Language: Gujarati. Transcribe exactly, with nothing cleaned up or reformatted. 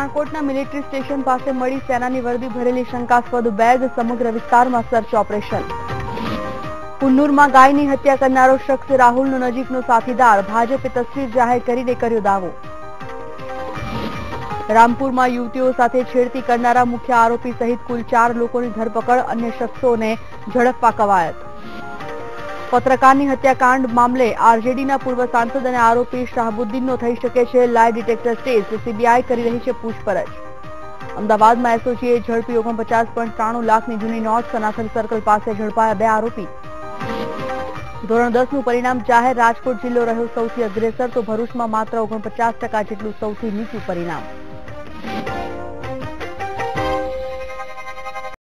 પઠાનકોટના મિલિટરી સ્ટેશન પાસે મળી સેનાની વર્દી ભરેલી શંકાસ્પદ બેગ, સમગ્ર વિસ્તારમાં સર્ચ ઓપરેશન। પુનૂરમાં ગાયની હત્યા કરનારો શખ્સ રાહુલનો નજીકનો સાથીદાર, ભાજપે તસવીર જાહેર કરીને કર્યો દાવો। રામપુરમાં યુવતીઓ સાથે છેડતી કરનારા મુખ્ય આરોપી સહિત કુલ ચાર લોકોની ધરપકડ, અન્ય શખ્સોને ઝડપવા કવાયત। પત્રકારની હત્યાકાંડ મામલે આરજેડીના પૂર્વ સાંસદ અને આરોપી શાહબુદ્દીનનો થઈ શકે છે લાય ડિટેક્ટર ટેસ્ટ, સીબીઆઈ કરી રહી છે પૂછપરછ। અમદાવાદમાં એસઓજીએ ઝડપી ઓગણપચાસ પોઈન્ટ ત્રાણું લાખની જૂની નોટ, સનાથન સર્કલ પાસે ઝડપાયા બે આરોપી। ધોરણ દસ નું પરિણામ જાહેર, રાજકોટ જિલ્લો રહ્યો સૌથી અગ્રેસર તો ભરૂચમાં માત્ર ઓગણપચાસ ટકા જેટલું સૌથી નીચું પરિણામ।